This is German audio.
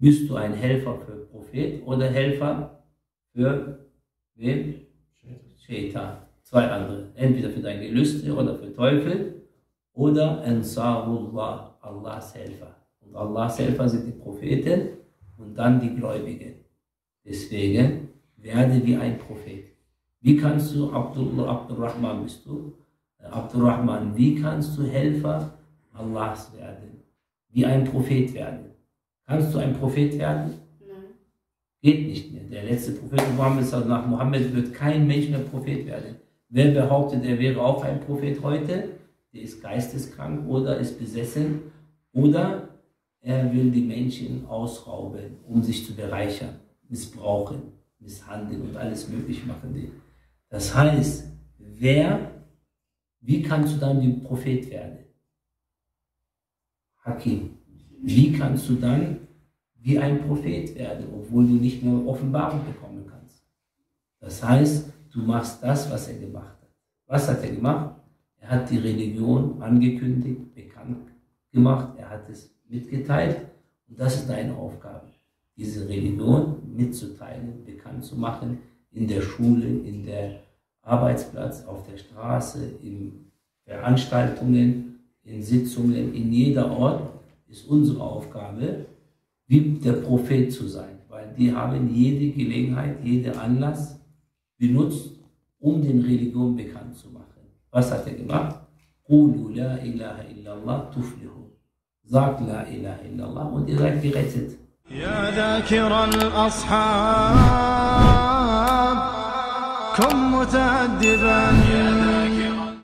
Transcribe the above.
Bist du ein Helfer für Prophet oder Helfer für wen? Shaitan. Zwei andere. Entweder für deine Gelüste oder für Teufel oder Ansarullah, Allahs Helfer. Und Allahs Helfer sind die Propheten und dann die Gläubigen. Deswegen werde wie ein Prophet. Wie kannst du, Abdurrahman bist du? Abdurrahman, wie kannst du Helfer Allahs werden? Wie ein Prophet werden? Kannst du ein Prophet werden? Nein. Geht nicht mehr. Der letzte Prophet Mohammed, nach Mohammed wird kein Mensch mehr Prophet werden. Wer behauptet, er wäre auch ein Prophet heute, der ist geisteskrank oder ist besessen oder er will die Menschen ausrauben, um sich zu bereichern, missbrauchen, misshandeln und alles möglich machen. Das heißt, wie kannst du dann ein Prophet werden? Hakim. Wie kannst du dann wie ein Prophet werden, obwohl du nicht mehr Offenbarung bekommen kannst? Das heißt, du machst das, was er gemacht hat. Was hat er gemacht? Er hat die Religion angekündigt, bekannt gemacht, er hat es mitgeteilt. Und das ist deine Aufgabe, diese Religion mitzuteilen, bekannt zu machen, in der Schule, in der Arbeitsplatz, auf der Straße, in Veranstaltungen, in Sitzungen, in jeder Ort. Ist unsere Aufgabe, wie der Prophet zu sein, weil die haben jede Gelegenheit, jeden Anlass benutzt, um den Religion bekannt zu machen. Was hat er gemacht? Qulu la ilaha illallah tuflihu. Sagt la ilaha illallah und ihr seid gerettet. Ya dhakiran ashab, komm mutaddiban.